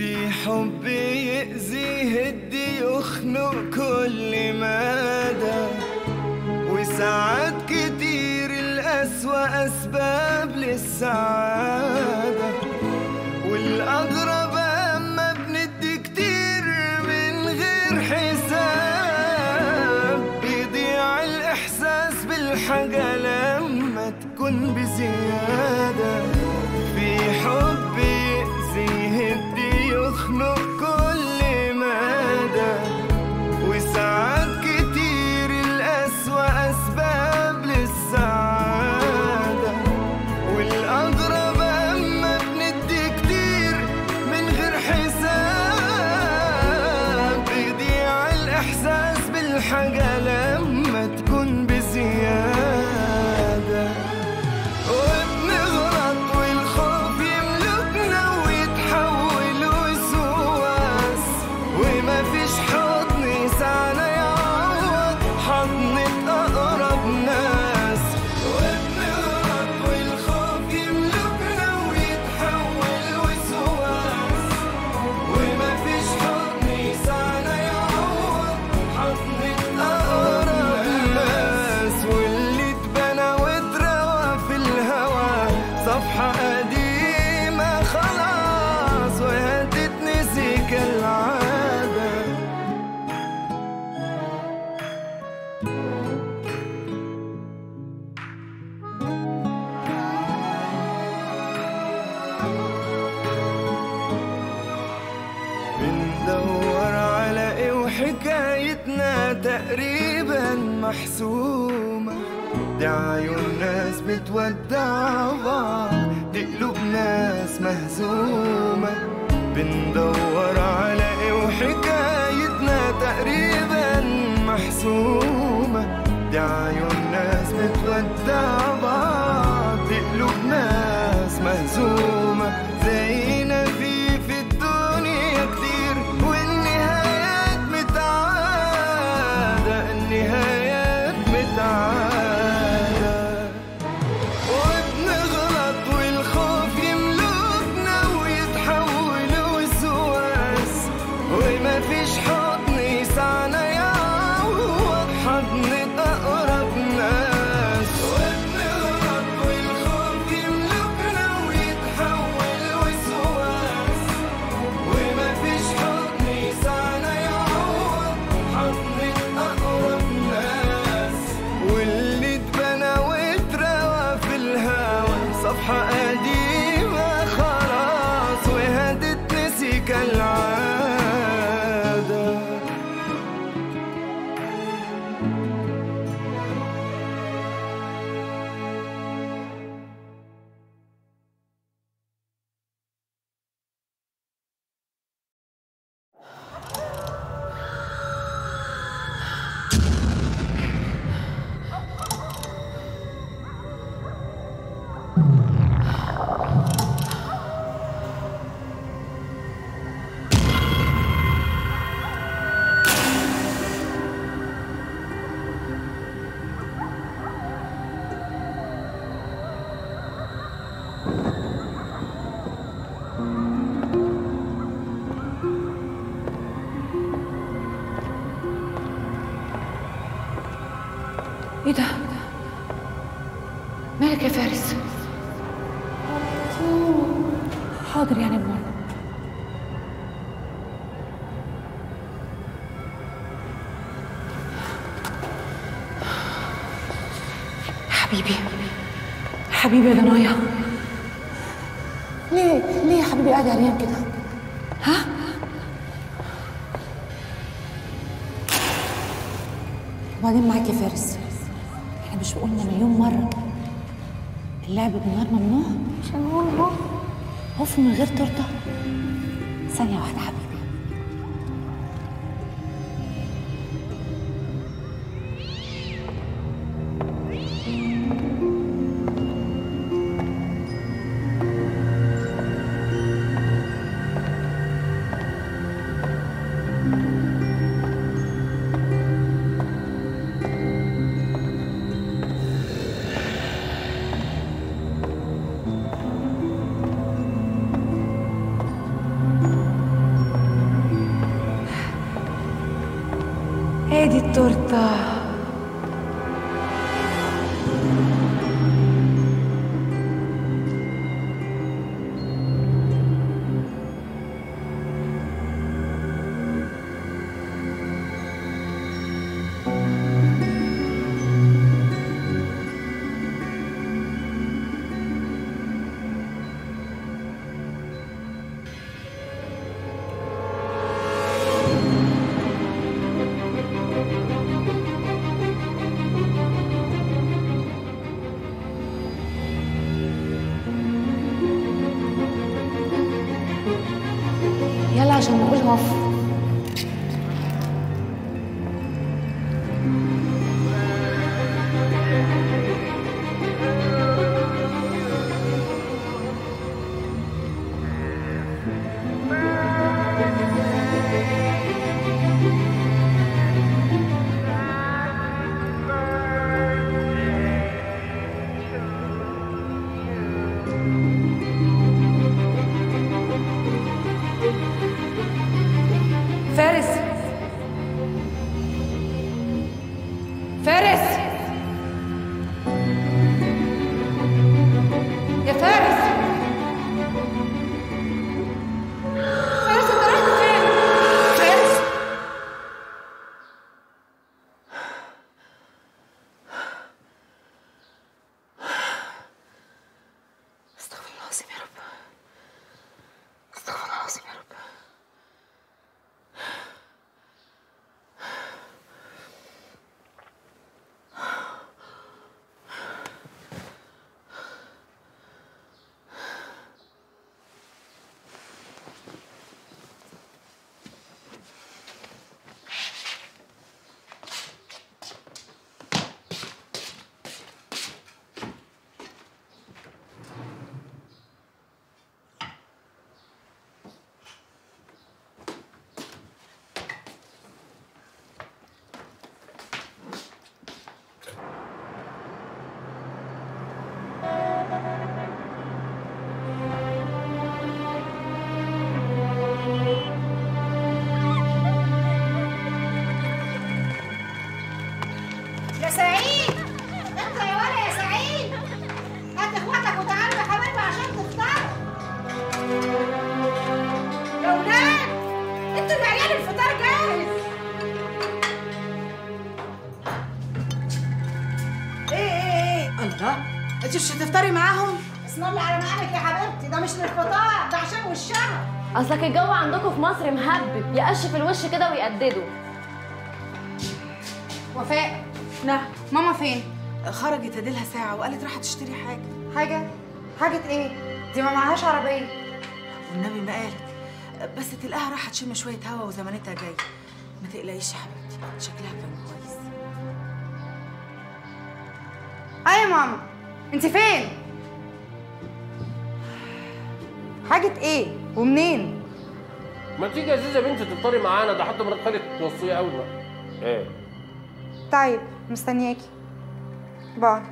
في حبي يأذيه الديوخ من كل مدى، وساعات كتير الأسوأ أسباب للسعادة، والأغرب أما بندي كتير من غير حساب، بيضيع الإحساس بالحاجة لما تكون بزيادة. في حبي يأذيه الديوخ من كل مدى، وساعات كتير الأسوأ أسباب للسعادة، والأغرب أما بندي كتير من غير حساب، بيضيع الإحساس بالحاجة لما تكون بزيادة. صفحة قديمة خلاص وهتتنسي كالعادة، بندور على ايه وحكايتنا تقريبا محسومة، دي عيون ناس بتودع بعض، دي قلوب ناس مهزومة، بندور على ايه وحكايتنا تقريبا محسومة، دي عيون ناس بتودع بعض، دي قلوب ناس مهزومة، زينا في الدنيا كتير والنهايات متعادة، النهايات متعادة. صفحة قديمة خلاص وهتتنسي كالعادة، ايه ده؟ مالك يا فارس؟ حاضر يعني بمرة. حبيبي حبيبي يا دنايا، ليه يا حبيبي قاعد عريان كده؟ ها؟ وبعدين معاك يا فارس، احنا مش قلنا مليون مرة اللعب بالنار ممنوع؟ مش هنقول هو خوف من غير ترضى؟ ثانية واحدة حبيبي، di torta. يلا عشان نقول هوف. انت مش هتفطري معاهم؟ بسم الله على مقامك يا حبيبتي، ده مش للفطار، ده عشان وشها. اصلك الجو عندكم في مصر مهبب، يقشف الوش كده ويقدده. وفاء. نعم. ماما فين؟ خرجت اديلها ساعة وقالت راحت تشتري حاجة. حاجة؟ حاجة ايه؟ دي ما معهاش عربية. والنبي ما قالت، بس تلقاها راحت تشم شوية هوا وزمانتها جاية. ما تقلقيش يا حبيبتي، شكلها كان كويس. أيوة يا ماما. انت فين؟ حاجة ايه؟ ومنين؟ ما تيجي يا زيزة بنتي تفطري معانا، ده حتى مرات خالد توصيه قوي بقى. ايه؟ طيب مستنياكي. باي.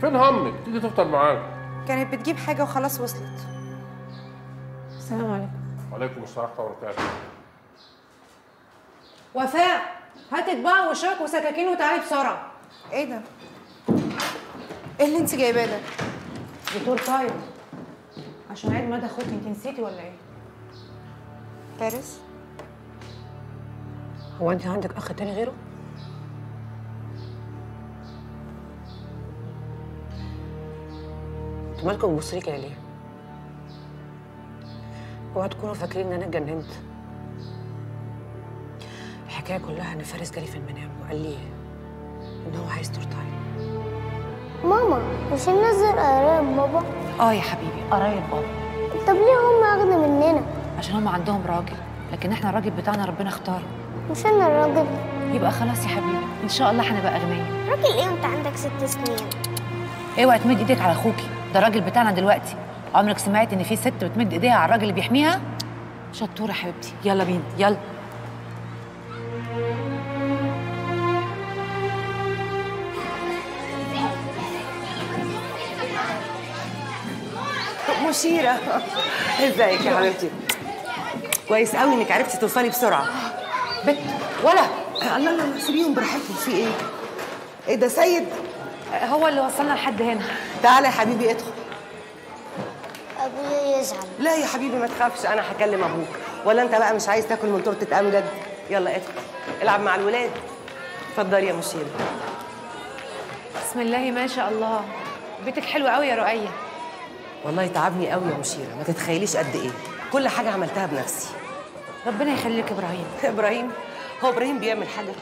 فين همك؟ تيجي تفطر معانا. كانت بتجيب حاجة وخلاص وصلت. السلام عليكم. وعليكم السلام ورحمة الله وبركاته. وفاء، هات اطباق وشاك وسكاكين وتعالي بسرعة. ايه ده؟ ايه اللي انت جايباه ده؟ دكتور طيب عشان عيد ميلاد اخوكي، انت نسيتي ولا ايه؟ فارس هو انت عندك اخ تاني غيره؟ انتوا مالكم بتبصوا لي كده ليه؟ اوعوا تكونوا فاكرين ان انا اتجننت. الحكايه كلها ان فارس جالي في المنام وقال لي ان هو عايز تورتاي. ماما مش ننزل قرايب بابا؟ اه يا حبيبي قرايب بابا. طب ليه هم اغنى مننا؟ عشان هم عندهم راجل، لكن احنا الراجل بتاعنا ربنا اختاره. مش انا الراجل. يبقى خلاص يا حبيبي، ان شاء الله هنبقى اغنياء. راجل ايه وانت عندك 6 سنين؟ اوعي تمد ايديك على اخوكي، ده الراجل بتاعنا دلوقتي. عمرك سمعت ان في ست بتمد ايديها على الراجل اللي بيحميها؟ شطوره حبيبتي، يلا بينا يلا. مشيرة ازيك يا حبيبتي؟ كويس قوي انك عرفتي توصلي بسرعة. بت ولا الله الله سيبيهم براحتهم. في ايه؟ ايه ده سيد؟ هو اللي وصلنا لحد هنا. تعالى يا حبيبي ادخل. ابويا يزعل. لا يا حبيبي ما تخافش، انا هكلم ابوك. ولا انت بقى مش عايز تاكل من تورته امجد؟ يلا ادخل العب مع الولاد. اتفضل يا مشيرة. بسم الله ما شاء الله، بيتك حلو قوي يا رؤية. والله تعبني قوي يا مشيرة، ما تتخيليش قد ايه. كل حاجة عملتها بنفسي. ربنا يخليك ابراهيم. ابراهيم؟ هو ابراهيم بيعمل حاجة؟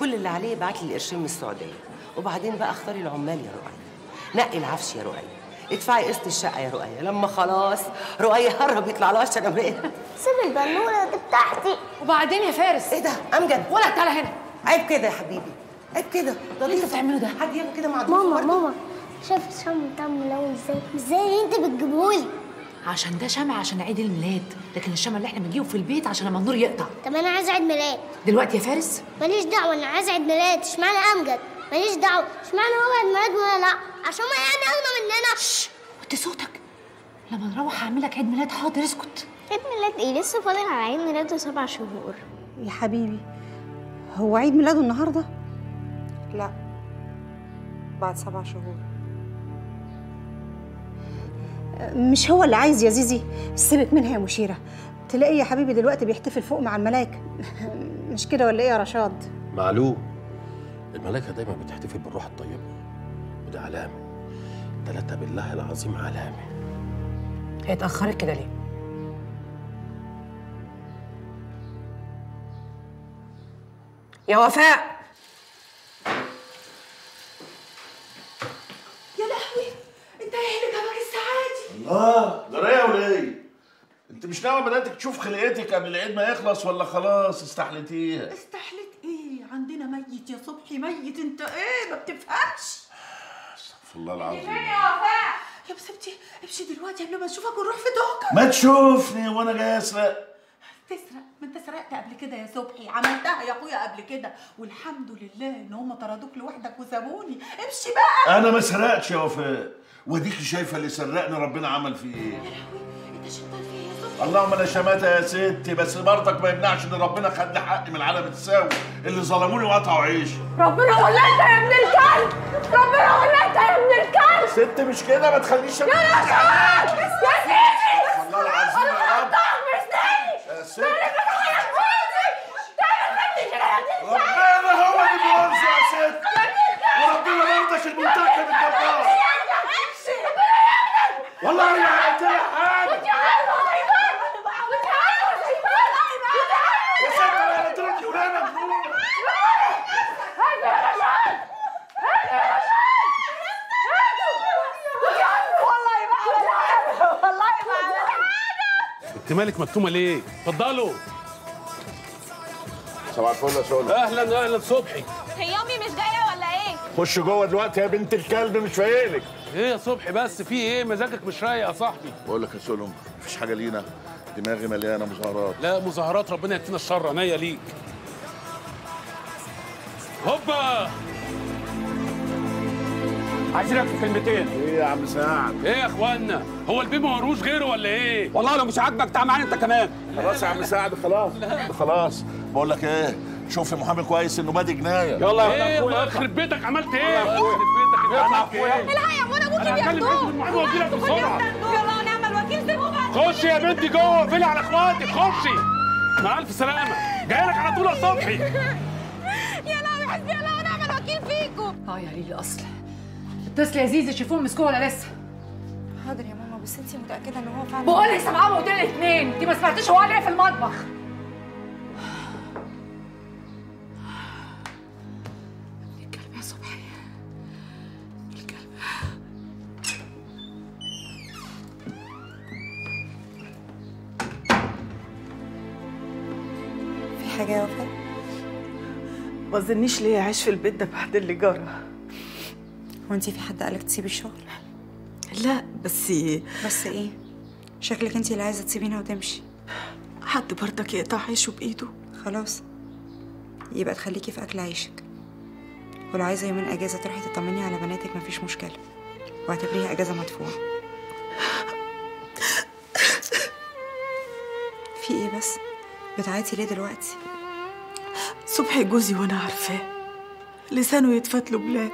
كل اللي عليه يبعت لي القرشين من السعودية، وبعدين بقى اختاري العمال يا رؤية، نقي العفش يا رؤية، ادفعي قسط الشقة يا رؤية، لما خلاص رؤية هرب يطلع لها الشنبرية. سيب البنوره دي بتاعتي. وبعدين يا فارس. ايه ده امجد؟ ولا تعالى هنا. عيب كده يا حبيبي، عيب كده. ده اللي انت بتعمله ده، حد يعمل كده مع ماما؟ ماما شايف الشم بتاعهم الاول ازاي؟ ازاي انت بتجيبهولي؟ عشان ده شمع عشان عيد الميلاد، لكن الشمع اللي احنا بنجيبه في البيت عشان لما النور يقطع. طب انا عايز عيد ميلاد دلوقتي يا فارس. ماليش دعوه، انا عايز عيد ميلاد. اشمعنى امجد؟ ماليش دعوه. اشمعنى هو عيد ميلاد ولا لا؟ عشان ما يعني اغنى مننا. شش وطي صوتك، لما نروح هعمل لك عيد ميلاد. حاضر اسكت. عيد ميلاد ايه؟ لسه فاضل على عيد ميلاده 7 شهور يا حبيبي. هو عيد ميلاده النهارده؟ لا، بعد 7 شهور. مش هو اللي عايز يا زيزي. سيبك منها يا مشيرة، تلاقي يا حبيبي دلوقتي بيحتفل فوق مع الملايكة. مش كده ولا ايه يا رشاد؟ معلوم، الملايكة دايما بتحتفل بالروح الطيبة، وده علامة. 3 بالله العظيم علامة. هي اتأخرت كده ليه؟ يا وفاء. يا لهوي، انت ايه جابك الساعه دي؟ الله، ده رايقه ولا ايه؟ انت مش ناوي بدأتك تشوف خلقتك قبل العيد ما يخلص ولا خلاص استحلتيها؟ استحلت ايه؟ عندنا ميت يا صبحي، ميت. انت ايه ما بتفهمش؟ استغفر الله العظيم. فين يا وفاء؟ يا بسبتي امشي دلوقتي قبل ما اشوفك ونروح في دوكك. ما تشوفني وانا جاي اسرق. تسرق؟ ما انت سرقت قبل كده يا صبحي، عملتها يا اخويا قبل كده، والحمد لله ان هم طردوك لوحدك وسابوني. امشي بقى. انا ما سرقتش يا وفاء، وديكي شايفه اللي سرقني ربنا عمل فيه ايه. يا لهوي انت شمتان فيه يا صبحي. اللهم انا شماته يا ستي، بس برضك ما يمنعش ان ربنا خد حقي من العالم الساوي اللي ظلموني وقطعوا عيشي. ربنا ولا انت يا ابن الكلب، ربنا ولا انت يا ابن الكلب. ست مش كده، ما تخليش. يا رشاد يا سيدي والله العظيم يا رب سيدي. ربنا هو اللي بيرزق يا ستي، وربنا ما يرضاش المنتهى من الجبار. والله انا عملت لها حاجه يا ستي، انا قلت لك ولادك دول. هاتوا يا رشاد، هاتوا يا رشاد، هاتوا. والله ما عملت، والله ما عملت. انت مالك مكتومه ليه؟ اتفضلوا. صباح الفل يا شغل. اهلا اهلا صبحي. هي امي مش جايه ولا ايه؟ خش جوه دلوقتي يا بنت الكلب، مش فايقلك. ايه يا صبحي بس في ايه؟ مزاجك مش رايق يا صاحبي. بقول لك يا سلم مفيش حاجه لينا، دماغي مليانه مظاهرات. لا مظاهرات، ربنا يكفينا الشر. عينيا ليك. هوبا، عايزينك في كلمتين. ايه يا عم سعد؟ ايه يا اخوانا؟ هو البيبي ما وروش غيره ولا ايه؟ والله لو مش عاجبك تعال معانا انت كمان. خلاص يا عم سعد، خلاص خلاص. بقول لك ايه، شوف المحامي كويس انه بادي جنايه. يلا يا اخويا. يخرب بيتك عملت ايه؟ يخرب بيتك يا اخويا. الحق يا ابونا، ابوكي بياخدوه. المحامي واجي لك بسرعه. يلا هنعمل وكيل سيبوه. خشي يا بنتي جوه، اقفلي على اخواتك. خشي مع الف سلامه، جاي لك على طول يا صبحي. يا لهوي حسبي الله ونعم الوكيل فيكم. اه يا ليلي اصلا. اتصل يا زيزي شوفوهم مسكوه ولا لسه. حاضر يا ماما، بس انتي متاكده ان هو فعلا؟ بقول لي سامعاه وقلت لي 2، انتي ما سمعتيش هو قال ايه في المطبخ. ابن الكلب يا صبحي، ابن الكلب. في حاجه يا وفاء؟ ما تظنيش ليه عايش في البيت ده بهدل جارة. هو انتي في حد قالك تسيبي الشغل؟ لا بس ايه؟ شكلك انتي اللي عايزه تسيبينا وتمشي. حد برضك يقطع عيشه بايده؟ خلاص يبقى تخليكي في اكل عيشك، ولو عايزه يومين اجازه تروحي تطمني على بناتك مفيش مشكله، واعتبريها اجازه مدفوعه. في ايه بس؟ بتعيطي ليه دلوقتي؟ صبحي جوزي وانا عارفاه لسانه يتفتله بلاد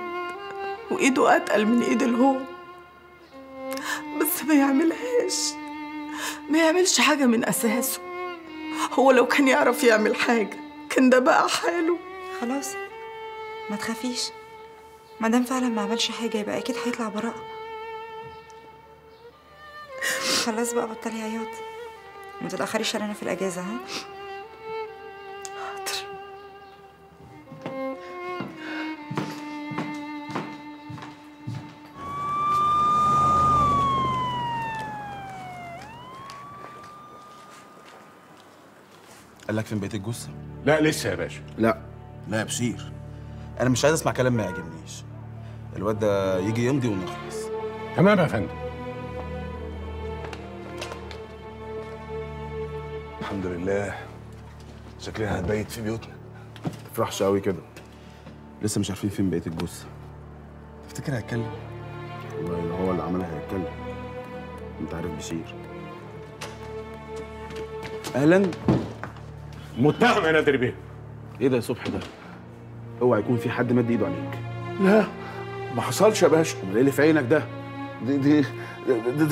وايده اتقل من ايد الهون، بس ما يعملش حاجه من اساسه. هو لو كان يعرف يعمل حاجه كان ده بقى حاله. خلاص ما تخافيش، ما دام فعلا ما عملش حاجه يبقى اكيد هيطلع براءه. خلاص بقى بطلي عياط وما تتاخريش علينا في الاجازه. ها قال لك فين بقية الجثة؟ لا لسه يا باشا. لا يا بشير، أنا مش عايز أسمع كلام ما يعجبنيش. الواد ده يجي يمضي ونخلص. تمام يا فندم. الحمد لله، شكلنا هتبيت في بيوتنا. ما تفرحش قوي كده، لسه مش عارفين فين بقية الجثة. تفتكر هيتكلم؟ والله لو هو اللي عملها هيتكلم. أنت عارف بشير. أهلاً. متهم يا نادر بيه. ايه ده يا صبحي؟ ده اوعى يكون في حد مد ايده عليك. لا ما حصلش يا باشا. امال ايه اللي في عينك ده؟ دي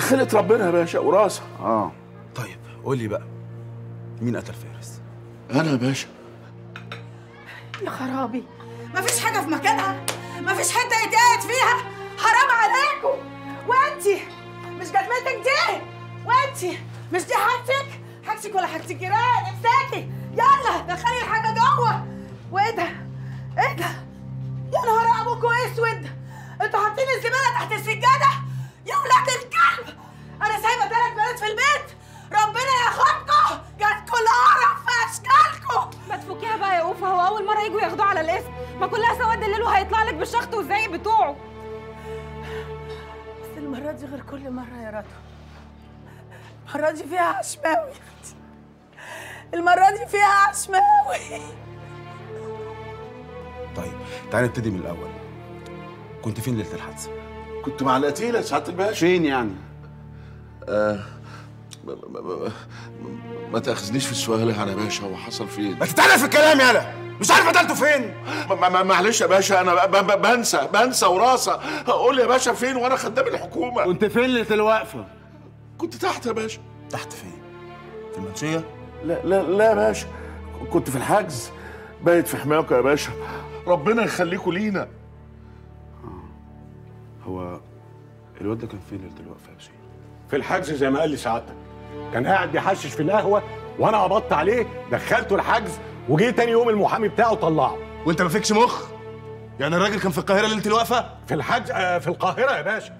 خلقة ربنا يا باشا وراسها. طيب قول لي بقى، مين قتل فارس؟ انا يا باشا. يا خرابي، مفيش حاجه في مكانها، مفيش حته يتقعد فيها. حرام عليكم. وانتي مش جزمتك دي، وانتي مش دي حاجتك ولا حاجه الجيران. امسكي يلا دخلي الحاجه جوه. وايه ده؟ ايه ده؟ يا نهار ابوكوا اسود، انتوا حاطين الزباله تحت السجاده يا ولاد الكلب. انا سايبه 3 بنات في البيت، ربنا ياخدكم، جاتكوا القرف في اشكالكم. ما تفكيها بقى يا اوفا، هو اول مره يجوا ياخدوه على الاسم؟ ما كلها سواد الليل وهيطلع لك بالشخط والزعيق بتوعه. بس المره دي غير كل مره يا رضا. المره دي فيها عشماوي، المرة دي فيها عشماوي. طيب تعالى نبتدي من الأول. كنت فين ليلة الحادثة؟ كنت مع القتيلة سعادة الباشا. فين يعني؟ ما تأخذنيش في السؤال يا باشا. هو حصل فين؟ ما تتعلم في الكلام يالا، مش عارف قتلته فين؟ معلش يا باشا، أنا بنسى وراسة. قول لي يا باشا فين وأنا خدام الحكومة. كنت فين ليلة الوقفة؟ كنت تحت يا باشا. تحت فين؟ في المنشية؟ لا يا باشا، كنت في الحجز بايت في حماكم يا باشا، ربنا يخليكم لينا. هو الواد ده كان فين ليله الوقفه يا باشا؟ في الحجز زي ما قال لي سعادتك، كان قاعد بيحشش في القهوه وانا عبطت عليه دخلته الحجز، وجيه تاني يوم المحامي بتاعه طلعه. وانت ما فيكش مخ؟ يعني الراجل كان في القاهره ليله الوقفه؟ في الحجز في القاهره يا باشا.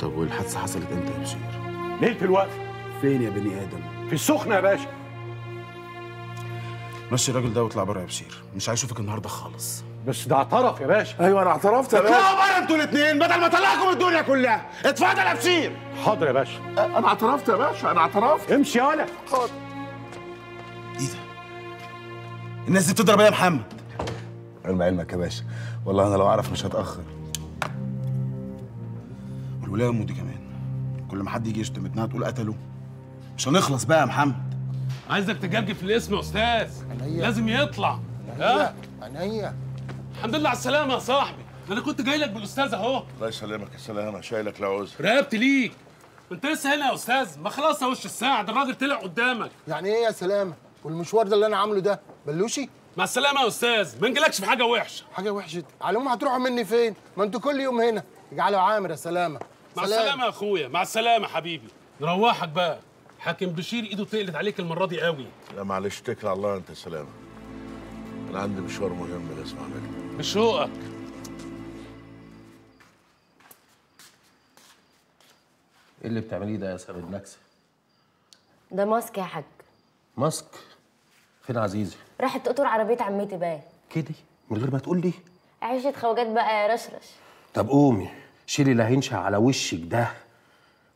طب والحادثه حصلت امتى يا بشير؟ ليله الوقفه. فين يا بني ادم؟ في السخنه يا باشا. مشي الراجل ده واطلع بره يا بشير، مش عايز اشوفك النهارده خالص. بس ده اعترف يا باشا. ايوه انا اعترفت يا باشا. اطلعوا بره انتوا الاثنين بدل ما اطلعكم الدنيا كلها. اتفضل يا بشير. حاضر يا باشا. انا اعترفت يا باشا، انا اعترفت. امشي يا ولد. حاضر. ايه ده؟ الناس دي بتضرب ايه يا محمد؟ علم علمك يا باشا، والله انا لو اعرف مش هتاخر. والولايه امه دي كمان، كل ما حد يجي يشتم ابنها تقول قتله. مش هنخلص بقى يا محمد. عايزك تجرجف الاسم يا استاذ، لازم يطلع. ها؟ عينيا. الحمد لله على السلامة يا صاحبي، ده أنا كنت جاي لك بالأستاذ أهو. الله يسلمك يا سلامة، شايلك لا عذر. رقبت ليك، أنت لسه هنا يا أستاذ؟ ما خلاص يا وش الساعة، ده الراجل طلع قدامك. يعني إيه يا سلامة؟ والمشوار ده اللي أنا عامله ده بلوشي؟ مع السلامة يا أستاذ، ما نجيلكش في حاجة وحشة. حاجة وحشة؟ على أمي هتروحوا مني فين؟ ما أنتوا كل يوم هنا. اجعله عامر يا سلامة. مع السلامة يا أخويا، مع السلامة حبيبي. نروحك بقى. حاكم بشير ايده تقلت عليك المره دي قوي. لا معلش، اتكل على الله انت يا سلامه. انا عندي مشوار مهم لازم اعمله. بشوقك. ايه اللي بتعمليه ده يا سيد نكسه؟ ده ماسك يا حاج. ماسك؟ فين عزيزي؟ راحت تقطر عربيه عمتي بقى كده من غير ما تقول لي. عيشه خواجات بقى يا رشرش. طب قومي شيلي اللي هينشا على وشك ده،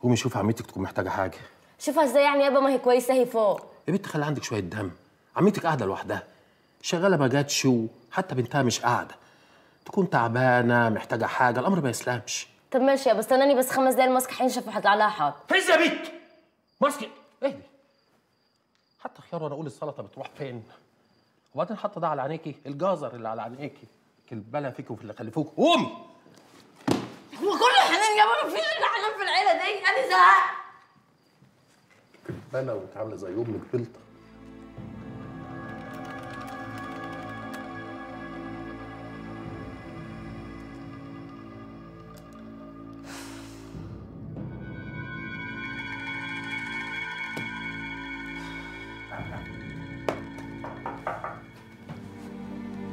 قومي شوف عمتك تكون محتاجه حاجه. شوفها ازاي يعني يابا؟ ما هي كويسه اهي فوق. يا بنت خلي عندك شويه دم، عمتك قاعده لوحدها، شغاله ما جاتش، وحتى بنتها مش قاعده، تكون تعبانه محتاجه حاجه، الامر ما يسلمش. طب ماشي يابا، استناني بس 5 دقايق الماسك هينشف وهطلع لها. حاضر. فز بيك ماسك. اهدي حتى خيار وانا اقول السلطه بتروح فين. وبعدين حاطه ده على عينيكي، الجزر اللي على عينيكي كلبلها فيكي وفي اللي خلفوكي. قومي. هو كله حنان يا بابا، مفيش الا حنان في العيله دي، انا زهقت. كلبلها وتعامله زي امك بلطه.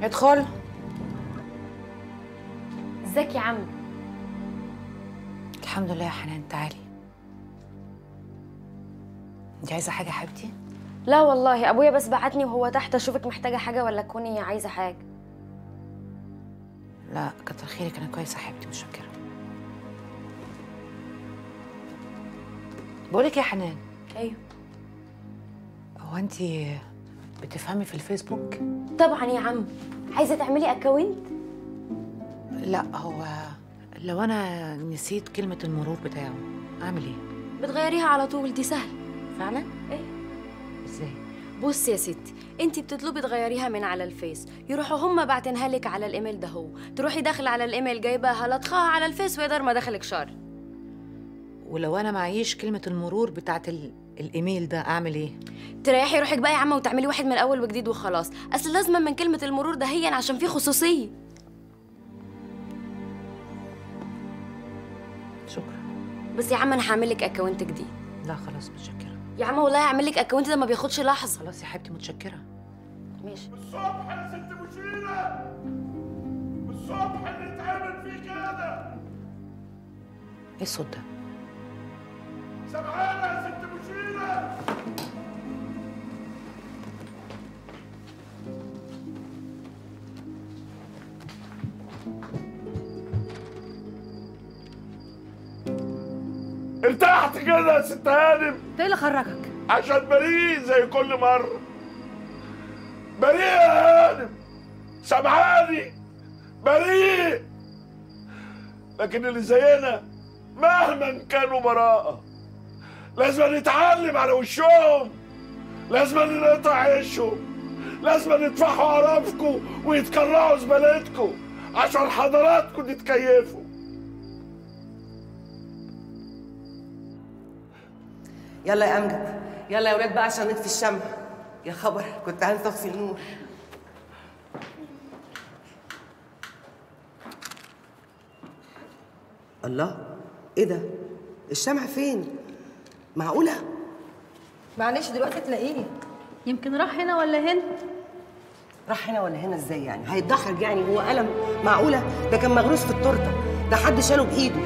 ادخل. ازيك يا عم؟ الحمد لله يا حنان. تعالي. انت عايزه حاجه يا حبيبتي؟ لا والله، ابويا بس بعتني وهو تحت اشوفك محتاجه حاجه ولا تكوني عايزه حاجه. لا كتر خيرك، انا كويسه يا حبيبتي، متشكره. بقولك يا حنان. ايوه. هو انت بتفهمي في الفيسبوك؟ طبعا يا عم. عايزه تعملي اكونت؟ لا، هو لو انا نسيت كلمه المرور بتاعه اعمل ايه؟ بتغيريها على طول، دي سهله. فعلا؟ ايه؟ ازاي؟ بصي يا ستي، انت بتطلبي تغيريها من على الفيس، يروحوا هم باعتينها لك على الايميل ده، هو تروحي داخله على الايميل جايباها لطخها على الفيس، ويقدر ما دخلك شر. ولو انا معيش كلمه المرور بتاعت الايميل ده اعمل ايه؟ تريحي روحك بقى يا عمه وتعملي واحد من اول وجديد وخلاص، اصل لازما من كلمه المرور ده هي عشان فيه خصوصيه. شكرا. بس يا عم انا هعمل لك اكونت جديد. لا خلاص متشكره. يا عم والله هعمل لك اكونت، ده ما بياخدش لحظه. خلاص يا حبيبتي متشكره. ماشي. الصبح يا ست مشيره، الصبح اللي اتعمل فيه كده. ايه الصوت ده؟ سامعانا يا ست مشيرة؟ ارتحت كده يا ست هانم؟ انت ايه اللي خرجك؟ عشان بريء زي كل مرة. بريء يا هانم، سامعاني؟ بريء، لكن اللي زينا مهما كانوا براءة لازم نتعلم على وشهم، لازم نقطع عيشهم، لازم نتفحوا قرفكم ويتكرعوا زبالتكم عشان حضراتكم تتكيفوا. يلا يا امجد، يلا يا ولاد بقى عشان نطفي الشمع. يا خبر، كنت عايزه اطفي النور. الله، ايه ده؟ الشمع فين؟ معقولة؟ معلش دلوقتي تلاقيه. يمكن راح هنا ولا هنا. راح هنا ولا هنا ازاي يعني؟ هيتضحك يعني؟ هو قلم؟ معقولة؟ ده كان مغروس في التورته، ده حد شاله بايده.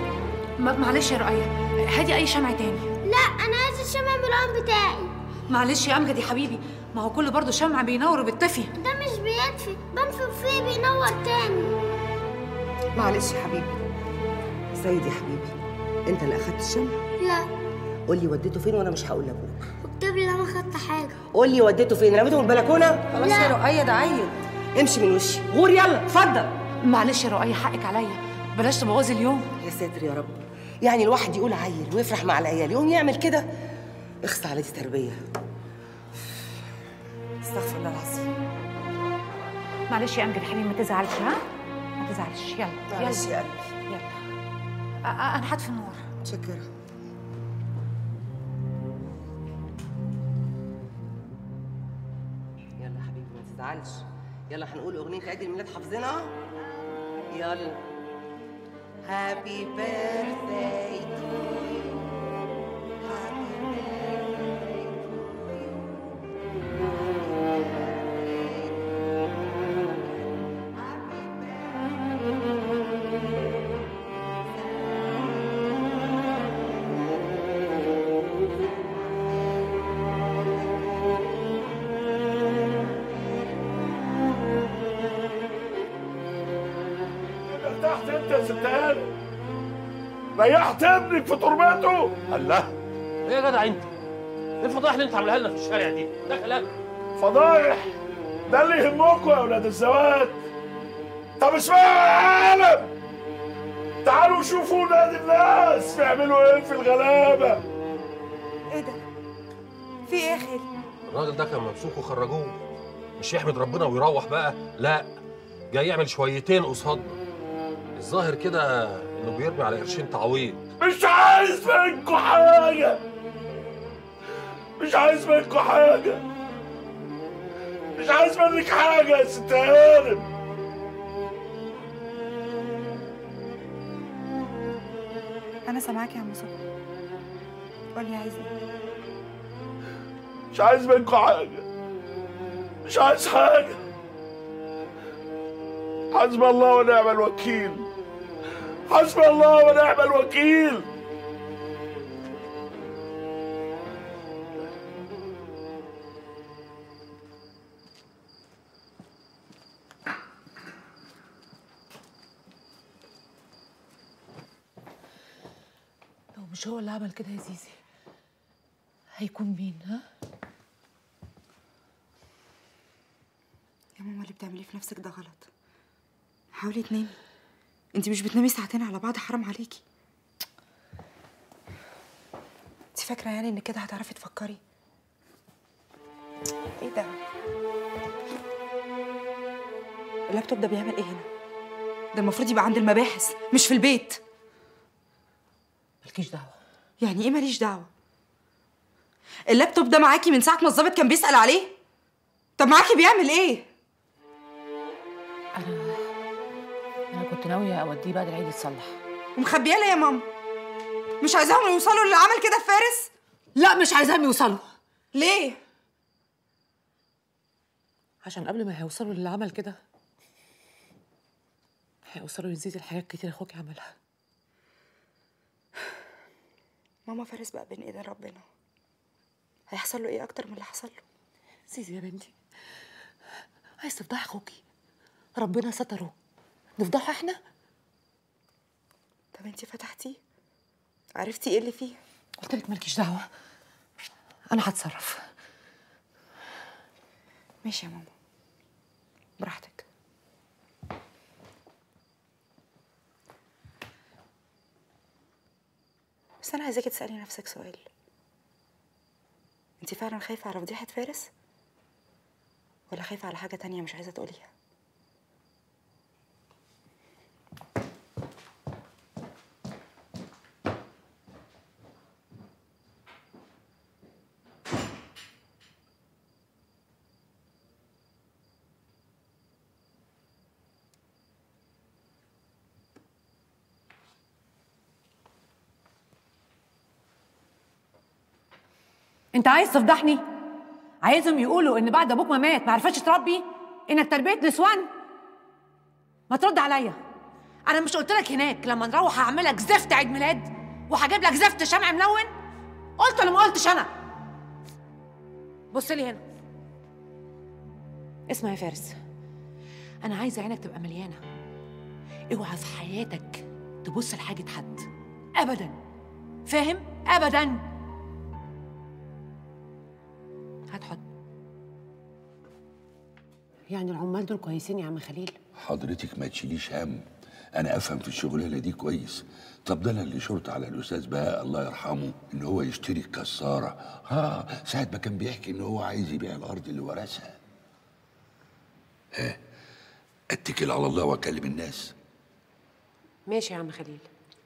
معلش يا رؤية، هاتي أي شمع تاني. لا أنا عايزة الشمع بالقلم بتاعي. معلش يا أمجد يا حبيبي، ما هو كله برضه شمع بينور وبيتطفي. ده مش بيطفي، بنفخ فيه بينور تاني. معلش يا حبيبي. سيدي يا حبيبي، أنت اللي أخدت الشمع؟ لا. قول لي وديته فين وانا مش هقول لابوك. اكتب لي انا ما خدت حاجه. قول لي وديته فين؟ رميته من البلكونه؟ خلاص يا رؤيه، ده عيل. امشي من وشي، غور يلا، اتفضل. معلش يا رؤيه حقك عليا، بلاش تبوظي اليوم. يا ساتر يا رب، يعني الواحد يقول عيل ويفرح مع العيال، يقوم يعمل كده؟ اخص على دي تربيه. استغفر الله العظيم. معلش يا امجد حبيبي، ما تزعلش، ها؟ ما تزعلش، يلا. معلش يا قلبي. يلا. انا هطفي النور. متشكره. معلش يلا هنقول اغنيه عيد الميلاد حافظينها. يلا هابي بيرثداي تو يو، هابي بيرثداي تو يو. ريحت ابنك في تربته؟ الله، ايه يا جدع انت؟ ايه الفضايح اللي انت عاملها لنا في الشارع دي؟ ده كلام فضايح؟ ده اللي يهمكم يا ولاد الزوات؟ طب اسمعوا يا عالم، تعالوا شوفوا ولاد الناس بيعملوا ايه في الغلابه. ايه ده؟ في ايه يا خالد؟ الراجل ده كان ممسوك وخرجوه. مش يحمد ربنا ويروح بقى، لا جاي يعمل شويتين قصادنا. الظاهر كده انه بيرمي على قرشين تعويض. مش عايز منكم حاجه، مش عايز منكم حاجه، مش عايز منك حاجه يا ست هانم. أنا سامعاك يا عم صبحي، قولي عايز إيه؟ مش عايز منكم حاجة، مش عايز حاجة. حسبي الله ونعم الوكيل، حسبي الله ونعم الوكيل. مش هو اللي عمل كده يا زيزي، هيكون مين؟ ها؟ يا ماما اللي بتعمليه في نفسك ده غلط. حاولي تنامي، انت مش بتنامي ساعتين على بعض، حرام عليكي. انت فاكره يعني ان كده هتعرفي تفكري؟ ايه ده؟ اللابتوب ده بيعمل ايه هنا؟ ده المفروض يبقى عند المباحث مش في البيت. مالكيش دعوة. يعني ايه ماليش دعوة؟ اللابتوب ده معاكي من ساعة ما الظابط كان بيسأل عليه؟ طب معاكي بيعمل ايه؟ أنا كنت ناوية أوديه بعد العيد يتصلح. ومخبياه ليه يا ماما؟ مش عايزاهم يوصلوا للي عمل كده في فارس؟ لا مش عايزاهم يوصلوا. ليه؟ عشان قبل ما هيوصلوا للي عمل كده هيوصلوا لزيزي الحاجات كتير أخوكي عملها. ماما فارس بقى بين ايدين ربنا، هيحصل له ايه اكتر من اللي حصل له؟ زيزي يا بنتي، عايز تفضحي اخوكي؟ ربنا ستره، نفضحه احنا؟ طب انتي فتحتيه؟ عرفتي ايه اللي فيه؟ قلت لك مالكيش دعوه، انا هتصرف. ماشي يا ماما، براحتك. بس أنا عايزاكي تسألي نفسك سؤال، أنت فعلا خايفة على فضيحة فارس؟ ولا خايفة على حاجة تانية مش عايزة تقوليها؟ انت عايز تفضحني؟ عايزهم يقولوا ان بعد ابوك ما مات ما عرفتش تربي؟ انك تربيه نسوان؟ ما ترد عليا. انا مش قلت لك هناك لما نروح هعمل لك زفت عيد ميلاد وهجيب لك زفت شمع ملون؟ قلت ولا ما قلتش؟ انا بص لي هنا. اسمع يا فارس، انا عايزه عينك تبقى مليانه، اوعى في حياتك تبص لحاجه حد ابدا، فاهم؟ ابدا. هات حضن. يعني العمال دول كويسين يا عم خليل؟ حضرتك ما تشيليش هم، انا افهم في الشغلانه دي كويس. طب ده انا اللي شرط على الاستاذ بهاء الله يرحمه ان هو يشتري الكساره، ها ساعه ما كان بيحكي ان هو عايز يبيع الارض اللي ورثها. ها اتكل على الله واكلم الناس. ماشي يا عم خليل.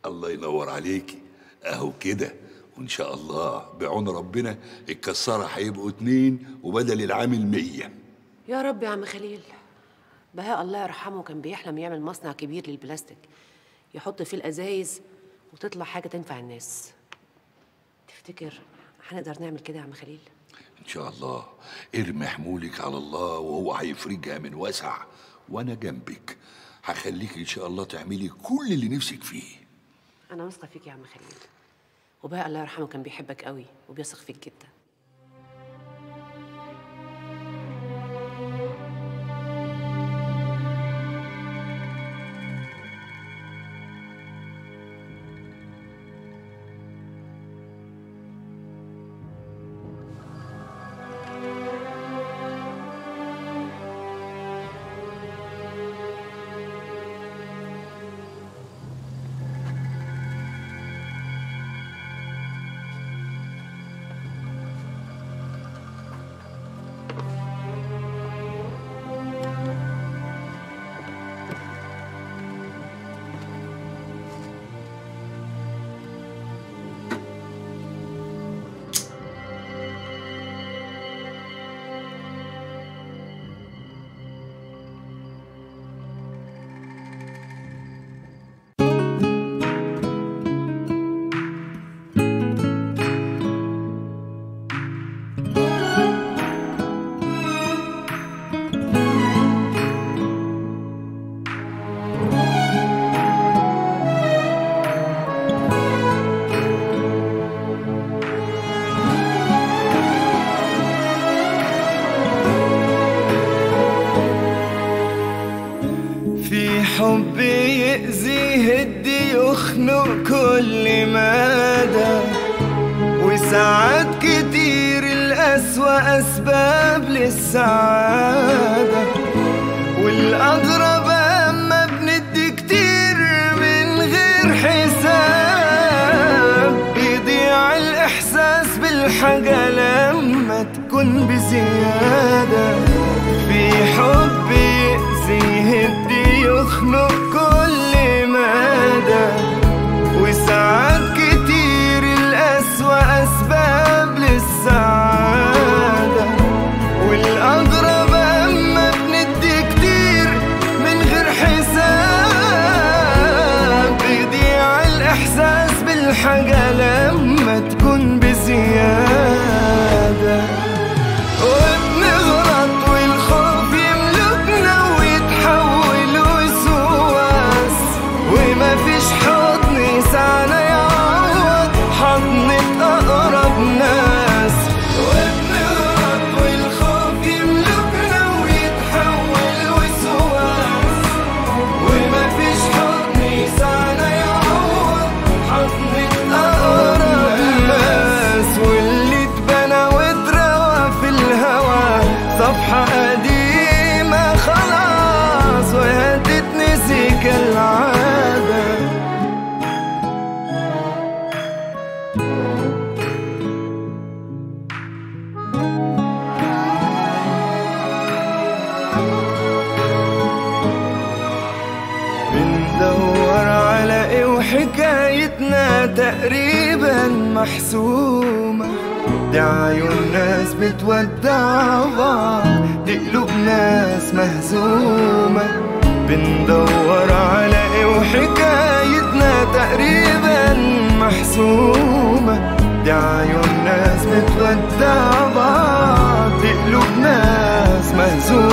الله ينور عليكي، اهو كده. وإن شاء الله بعون ربنا الكسارة هيبقوا 2 وبدل العامل 100. يا رب يا عم خليل. بهاء الله يرحمه كان بيحلم يعمل مصنع كبير للبلاستيك يحط فيه الأزايز وتطلع حاجة تنفع الناس. تفتكر هنقدر نعمل كده يا عم خليل؟ إن شاء الله. ارمي حمولك على الله وهو هيفرجها من وسع، وأنا جنبك هخليك إن شاء الله تعملي كل اللي نفسك فيه. أنا واثقة فيك يا عم خليل، وبهاء الله يرحمه كان بيحبك قوي وبيثق فيك جدا. حبي يأذيه الديوخ من كل مدى، وساعات كتير الأسوأ أسباب للسعادة، والأغرب أما بندي كتير من غير حساب، بيضيع الإحساس بالحاجة لما تكون بزيادة. في حبي يأذيه الديوخ من كل مدى، وساعات كتير الأسوأ أسباب للسعادة، والأغرب أما بندي كتير من غير حساب، بيضيع الإحساس بالحاجة لما تكون بزيادة. صفحة قديمة خلاص وهي تتنسي كالعادة، بندور على ايه وحكايتنا تقريبا محسومة، دي عيون ناس بتودع بعض، دي قلوب ناس مهزومة، بندور على ايه وحكايتنا تقريبا محسومة، دي عيون ناس بتودع بعض، دي قلوب ناس مهزومة.